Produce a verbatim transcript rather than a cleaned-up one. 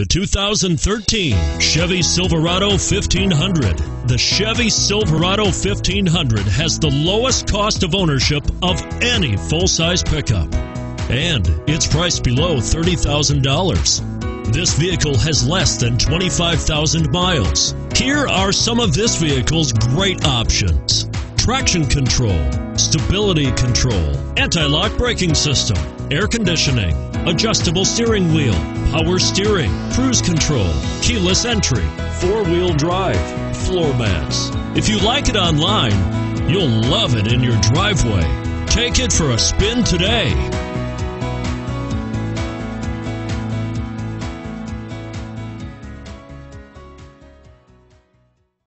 The two thousand thirteen Chevy Silverado fifteen hundred. The Chevy Silverado fifteen hundred has the lowest cost of ownership of any full-size pickup, and it's priced below thirty thousand dollars. This vehicle has less than twenty-five thousand miles. Here are some of this vehicle's great options: traction control, stability control, anti-lock braking system, air conditioning, adjustable steering wheel, power steering, cruise control, keyless entry, four-wheel drive, floor mats. If you like it online, you'll love it in your driveway. Take it for a spin today.